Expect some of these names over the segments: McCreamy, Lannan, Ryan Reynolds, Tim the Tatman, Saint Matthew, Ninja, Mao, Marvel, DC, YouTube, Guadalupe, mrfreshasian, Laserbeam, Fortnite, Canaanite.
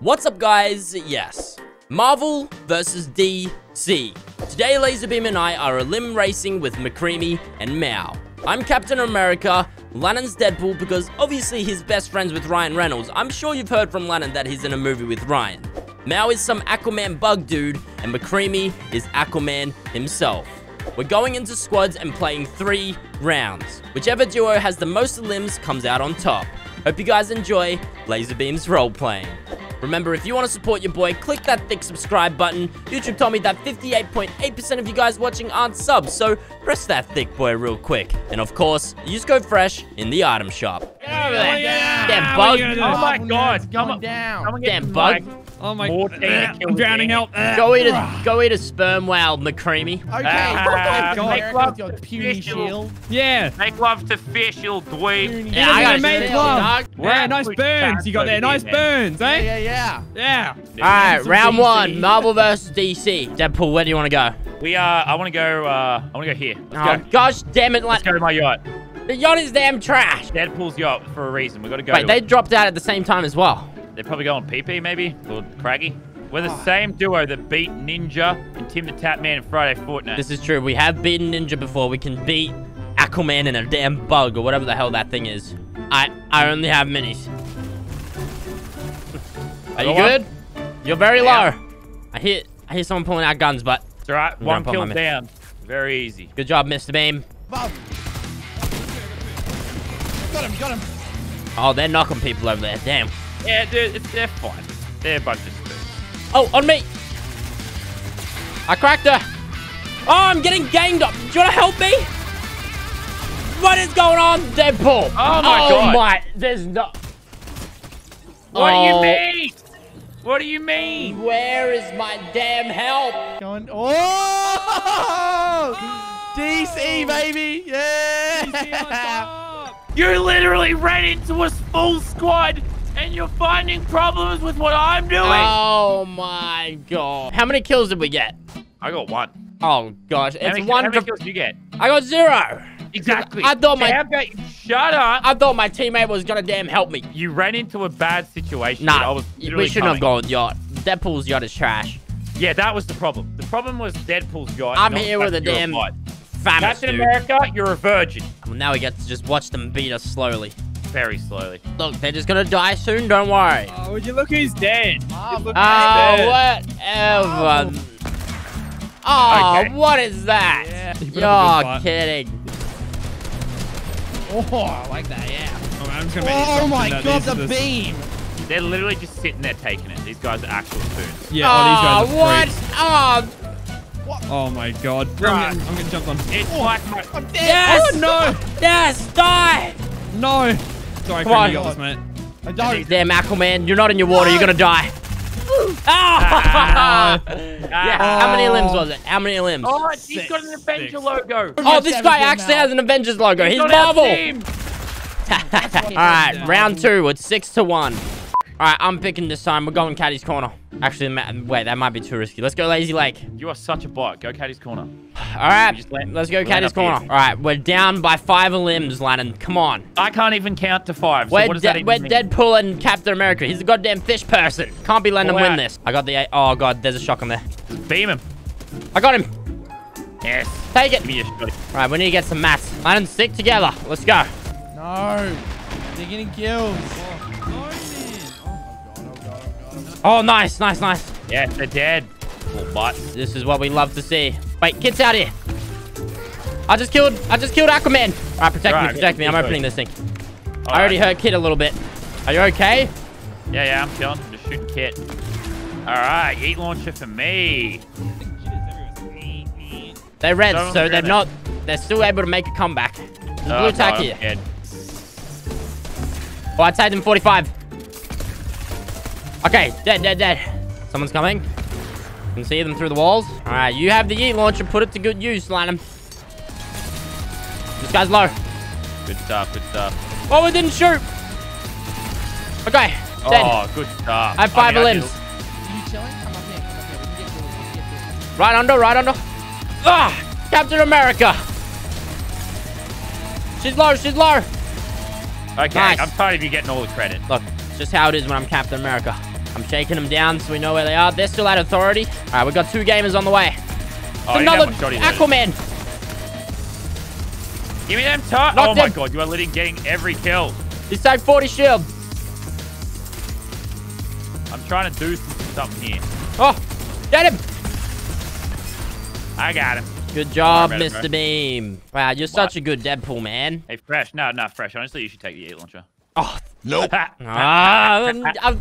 What's up, guys? Yes, Marvel versus DC. Today, Laserbeam and I are elim racing with McCreamy and Mao. I'm Captain America, Lannan's Deadpool, because obviously he's best friends with Ryan Reynolds. I'm sure you've heard from Lannan that he's in a movie with Ryan. Mao is some Aquaman bug dude, and McCreamy is Aquaman himself. We're going into squads and playing 3 rounds. Whichever duo has the most limbs comes out on top. Hope you guys enjoy Laserbeam's role-playing. Remember, if you want to support your boy, click that thick subscribe button. YouTube told me that 58.8% of you guys watching aren't subs, so press that thick boy real quick. And of course, use code FRESH in the item shop. Damn bug! Oh my god! Come down! Damn bug! Oh my god! I'm drowning out. Go eat a sperm whale, McCreamy. Okay. Make love to puny shield. Yeah. Make love to fish, you dweeb. Yeah, I gotta make love. Yeah, nice burns you got there. Nice burns, eh? Yeah. All right, round one: Marvel versus DC. Deadpool, where do you want to go? I want to go here. Let's go. Gosh, damn it! Let's go to my yacht. The yacht is damn trash. Deadpool's yacht for a reason. We gotta go. Wait, they dropped out at the same time as well. They're probably going PP maybe, or Craggy. We're the same duo that beat Ninja and Tim the Tatman in Friday Fortnite. This is true. We have beaten Ninja before. We can beat Aquaman and a damn bug or whatever the hell that thing is. I only have minis. Are you good? You're very low. I hear someone pulling out guns, but it's all right. One kill down. Very easy. Good job, Mr. Beam. Bob. Got him. Oh, they're knocking people over there. Damn. Yeah, dude, they're fine. They're a bunch of spoons. Oh, on me. I cracked her. Oh, I'm getting ganged up. Do you want to help me? What is going on, Deadpool? Oh my god. There's no... What do you mean? Where is my damn help? Oh! DC, baby. Yeah. DC on top. You literally ran into a full squad and you're finding problems with what I'm doing. Oh my god. How many kills did we get? I got 1. Oh gosh. How many kills did you get? I got 0. Exactly. I thought Shut up. I thought my teammate was gonna damn help me. You ran into a bad situation. Nah, we shouldn't have gone with yacht. Deadpool's yacht is trash. Yeah, that was the problem. The problem was Deadpool's yacht. I'm here with a damn... Captain America, you're a virgin. Well, now we get to just watch them beat us slowly. Very slowly. Look, they're just gonna die soon, don't worry. Oh, would you look who's dead? Oh, whatever. Oh, okay. What is that? Yeah. You're kidding. Oh, I like that, yeah. Oh my god, the beam. They're literally just sitting there taking it. These guys are actual spoons. Yeah, these guys are freaks. Oh my god. I'm gonna jump on. I'm dead. Yes! Oh no! Yes! Die! No! Sorry, I got this, mate. I died. Damn, Aquaman, you're not in your water, you're gonna die. How many limbs was it? How many limbs? Oh, he's got an Avenger logo. Oh, this guy actually has an Avengers logo. He's Marvel! Alright, round 2. It's 6-1. Alright, I'm picking this time. We're going Caddy's Corner. Actually, wait, that might be too risky. Let's go Lazy Lake. You are such a bot. Go Caddy's Corner. Alright, let's go Caddy's Corner. Alright, we're down by 5 limbs, Lannan. Come on. I can't even count to 5. So what does that even mean? Deadpool and Captain America. He's a goddamn fish person. Can't be letting him win this. I got the 8. Oh, God, there's a shock on there. Beam him. I got him. Yes. Take it. Give me a shot. Alright, we need to get some mats. Lannan, stick together. Let's go. No. They're getting kills. Oh, nice. Yeah, they're dead. But this is what we love to see. Wait, kids out here. I just killed Aquaman. All right, protect me. I'm opening this thing. I already hurt Kit a little bit. Are you okay? Yeah, I'm chilling. Just shooting Kit. All right, heat launcher for me. They're red, so they're not. They're still able to make a comeback. There's blue tack here. Oh, I tagged him 45. Okay, dead. Someone's coming. You can see them through the walls. All right, you have the yeet launcher. Put it to good use, Lannan. This guy's low. Good stuff. Oh, it didn't shoot. Okay, dead. Oh, good stuff. I have 5 limbs. Are you chilling? Come up here. We can get you. Right under. Ah, Captain America. She's low. Okay, nice. I'm tired of you getting all the credit. Look, it's just how it is when I'm Captain America. I'm shaking them down so we know where they are. They're still at authority. All right, we've got two gamers on the way. Oh, another Aquaman. Give me them top. Oh, my God. You are literally getting every kill. He's taking 40 shield. I'm trying to do something here. Oh, get him. I got him. Good job, Mr. Beam. Wow, you're such a good Deadpool, man. Hey, Fresh. No, no, Fresh. Honestly, you should take the heat launcher. Oh, nope. I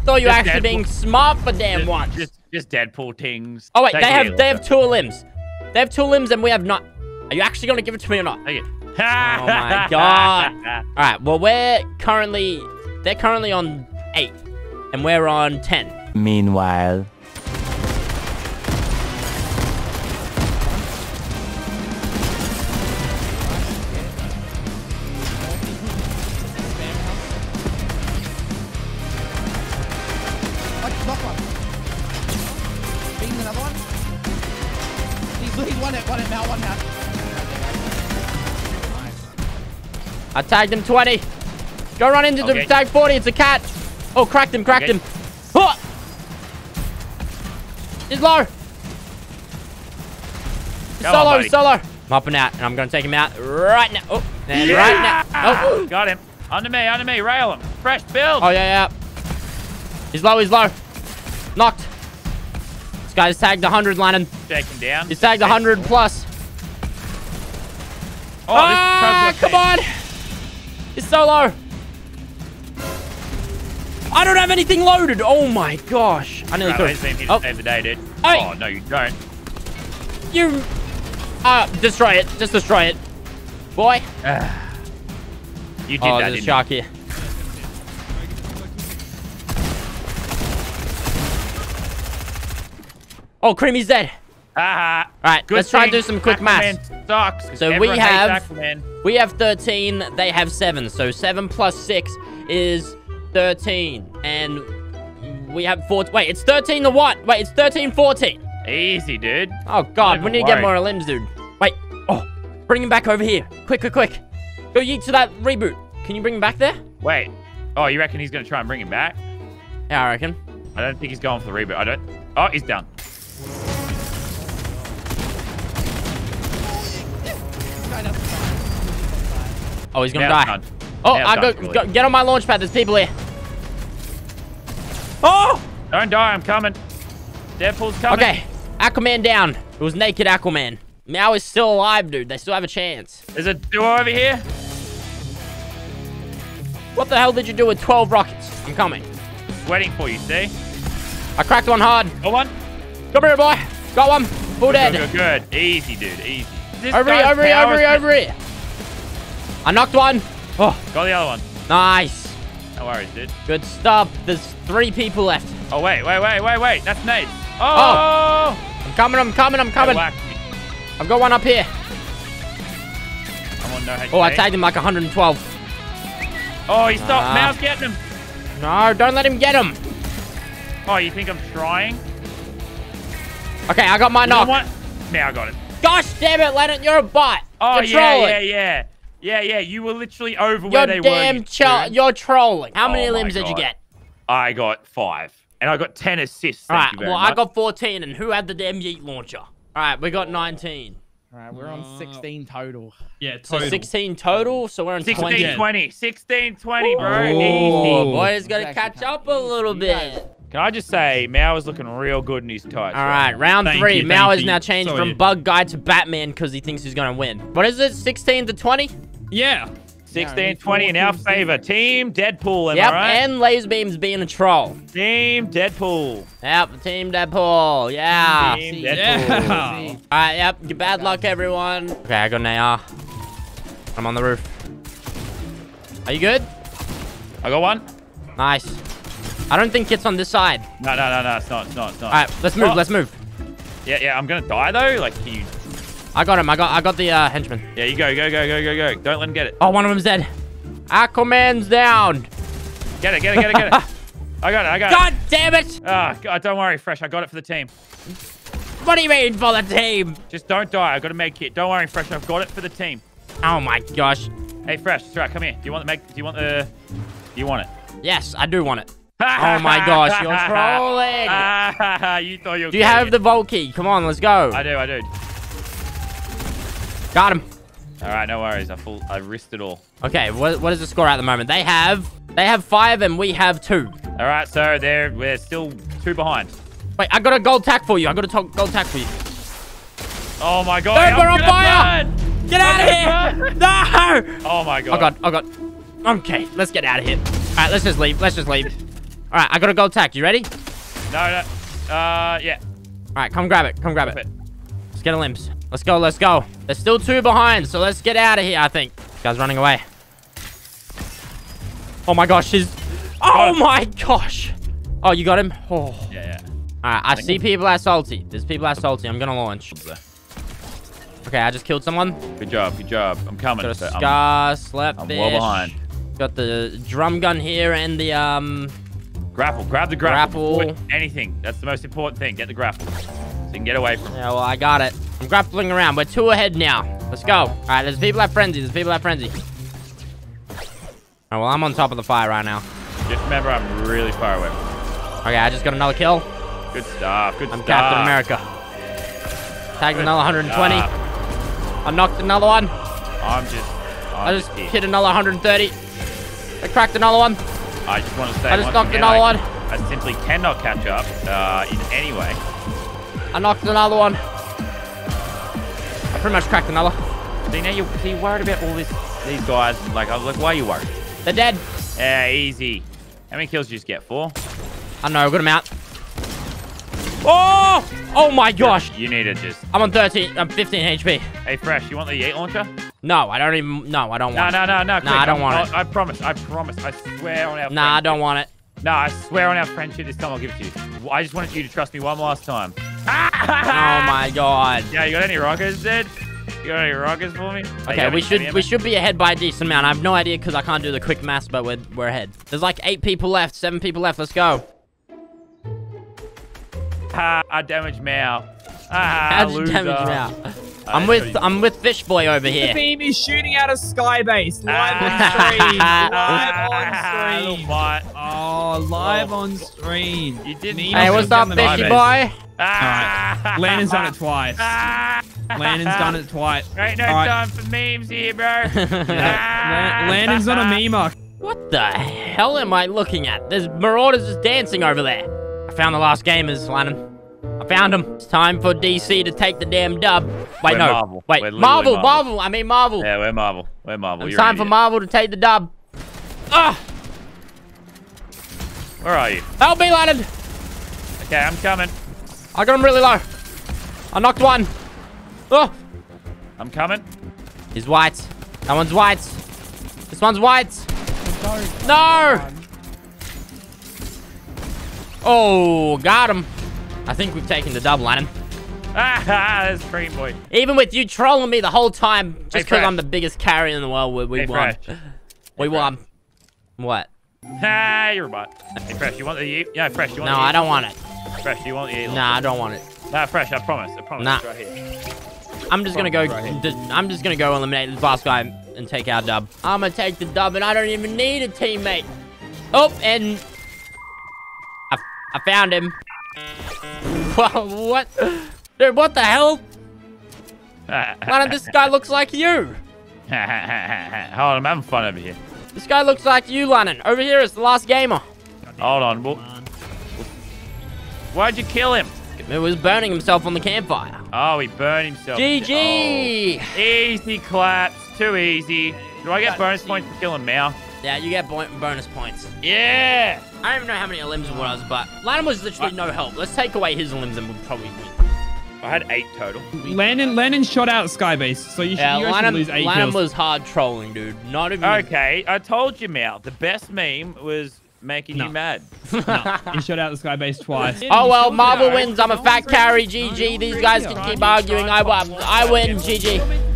thought you were actually Deadpool. Being smart for damn once. Just Deadpool things. Oh, wait. Take they have two limbs. They have two limbs and we have not. Are you actually going to give it to me or not? Take it. Oh, my God. All right. Well, we're currently... They're currently on 8. And we're on 10. Meanwhile... I tagged him 20. Go run into the tag 40. It's a cat. Oh, cracked him, cracked him. Oh. He's low. Solo. I'm up and out, and I'm going to take him out right now. Oh, and right now. Oh. Got him. Under me, rail him. Fresh build. Oh, yeah, yeah. He's low, he's low. Knocked. This guy's tagged 100, Lannan. Take him down. He's tagged 100 plus. Oh, come on. It's so low. I don't have anything loaded. Oh my gosh. I nearly couldn't. Oh. Save the day, dude. Oh, no, you don't. You. Destroy it. Just destroy it. Boy. You did that, there's a shark here. Oh, Creamy's dead. All right, let's try and do some quick math. So we have 13, they have 7. So 7 plus 6 is 13. And we have 4. Wait, it's 13 to what? Wait, it's 13, 14. Easy, dude. Oh, God, we need to get more limbs, dude. Wait, oh, bring him back over here. Quick, quick, quick. Go yeet to that reboot. Can you bring him back there? Wait. Oh, you reckon he's going to try and bring him back? Yeah, I reckon. I don't think he's going for the reboot. I don't. Oh, he's down. Oh, he's gonna die. Oh, I go get on my launch pad. There's people here. Oh! Don't die. I'm coming. Deadpool's coming. Okay. Aquaman down. It was naked Aquaman. Mao is still alive, dude. They still have a chance. There's a duo over here. What the hell did you do with 12 rockets? I'm coming. Waiting for you, see? I cracked one hard. Got one. Come here, boy. Got one. Full dead. Good. Easy, dude. Easy. Over here. I knocked one. Oh, got the other one. Nice. No worries, dude. Good stuff. There's 3 people left. Oh, wait. That's nade. Oh. I'm coming. I've got one up here. I'm on no HP. Oh, I tagged him like 112. Oh, he stopped. Mao's getting him. No, don't let him get him. Oh, you think I'm trying? Okay, I got my knock. Mao got it. Gosh damn it, Lannan, you're a bot. Oh, yeah, you were literally over where they were. You're trolling. How many limbs did you get? I got 5. And I got 10 assists. All right, well, I got 14. And who had the damn yeet launcher? All right, we got 19. All right, we're on 16 total. Yeah, total. So 16 total, so we're on 20. 16, 20, bro. Easy. Boys got to catch up a little bit. Can I just say, Mao is looking real good in his tights. All right, round 3. Mao is now changed from Bug Guy to Batman because he thinks he's going to win. What is it, 16 to 20? Yeah. 16, 20 in our favor. Team Deadpool, am I right? Yep, and Laserbeam's being a troll. Team Deadpool. Yep, Team Deadpool. Yeah. Team Deadpool. Yeah. All right, yep. Bad luck, everyone. Okay, I got an AR. I'm on the roof. Are you good? I got one. Nice. I don't think it's on this side. No, it's not. All right, let's move. Yeah, I'm gonna die though. Like, can you... I got him. I got the henchman. Yeah, you go. Don't let him get it. Oh, one of them's dead. Aquaman's down. Get it. I got it. God damn it! Oh, God, don't worry, Fresh. I got it for the team. What do you mean for the team? Just don't die. I got a med kit. Don't worry, Fresh. I've got it for the team. Oh my gosh. Hey, Fresh. It's right. Come here. Do you want the? Do you want it? Yes, I do want it. Oh my gosh, you're trolling! You thought you were. Do you have the vault key? Come on, let's go. I do, I do. Got him. All right, no worries. I risked it all. Okay, what is the score at the moment? They have 5 and we have 2. All right, so we're still 2 behind. Wait, I got a gold tack for you. Oh my god! Dude, we're on fire! Burn. Get out of here! No! Oh my god! Oh god! Oh god! Okay, let's get out of here. All right, let's just leave. Let's just leave. All right, I got a gold tack. You ready? No, no. Yeah. All right, come grab it. Come grab it. Let's get a limps. Let's go. Let's go. There's still 2 behind, so let's get out of here. I think this guy's running away. Oh my gosh! Oh my gosh! Oh, you got him. Oh. Yeah. All right, I see people are salty. There's people are salty. I'm gonna launch. Okay, I just killed someone. Good job, good job. I'm coming. Got a scar, slap. I'm well behind. Got the drum gun here and the grapple. Grab the grapple. Anything. That's the most important thing. Get the grapple, so you can get away from. Yeah, well, I got it. I'm grappling around. We're 2 ahead now. Let's go. All right, there's people at frenzy. All right, well, I'm on top of the fire right now. Just remember, I'm really far away. Okay, I just got another kill. Good stuff. Good stuff. I'm Captain America. Tagged another 120. Stuff. I knocked another one. I just hit another 130. I cracked another one. I just want to say I just knocked another one. I simply cannot catch up in any way. I knocked another one. I pretty much cracked another. See, now you're worried about all these guys. Like, I was like, why are you worried? They're dead. Yeah, easy. How many kills did you just get? 4? I don't know. I got them out. Oh! Oh my gosh! You need to just... I'm on 13. I'm 15 HP. Hey, Fresh, you want the Yeet launcher? No, I don't even... No, I don't want it. No. Quick, I don't want it. I promise. I promise. I swear on our... Nah, I don't want it. No, I swear on our friendship. This time I'll give it to you. I just wanted you to trust me one last time. Oh my god. Yeah, you got any rockets, dude? You got any rockets for me? Okay, we should be ahead by a decent amount. I have no idea because I can't do the quick maths, but we're ahead. There's like 8 people left. 7 people left. Let's go. Ha! I damaged Mao. How'd you damage Mao? I'm with Fish Boy over here. The beam is shooting out of Skybase. Live on stream. You didn't. Hey, what's up, Fishy Boy? Alright. Lannan's done it twice. Lannan's done it twice. Ain't no time for memes here, bro. Lannan's not a memer. What the hell am I looking at? There's marauders just dancing over there. I found the last gamers, Lannan. I found them. It's time for DC to take the damn dub. Wait, no. Marvel. Wait, Marvel. I mean Marvel. Yeah, we're Marvel. We're Marvel. It's time for Marvel to take the dub. Ah! Where are you? Help me, Lannan. Okay, I'm coming. I got him really low. I knocked one. Oh! I'm coming. He's white. That one's white. This one's white. No! Oh, got him. I think we've taken the double on him. That's Cream Boy. Even with you trolling me the whole time, just because I'm the biggest carry in the world, we won. What? Hey, you're a bot. Hey, Fresh, you want the Yeet? Yeah, Fresh, you want the Yeet? No, I don't want it. Fresh, you want the Yeet? Nah, I don't want it. Nah, Fresh, I promise. I promise. Nah. It's right here. I'm just gonna go. Right, I'm just gonna go eliminate this boss guy and take our dub. I'm gonna take the dub, and I don't even need a teammate. Oh, and. I found him. Whoa, what? Dude, what the hell? Lannan, this guy looks like you. Hold on, I'm having fun over here. This guy looks like you, Lannan. Over here is the last gamer. Hold on. Why'd you kill him? He was burning himself on the campfire. Oh, he burned himself. GG. Oh. Easy claps. Too easy. Do I get bonus points for killing Mao? Yeah, you get bonus points. Yeah! I don't even know how many limbs it was, but Lannan was literally no help. Let's take away his limbs and we'll probably win. I had 8 total. Lannan shot out Skybase, so you should lose 8 kills. Lannan was hard trolling, dude. Not even... Okay, I told you, Mao. The best meme was making you mad. No, he shot out the Skybase twice. Oh, well, Marvel wins. I'm a fat carry. GG. These guys can keep arguing. I win. GG.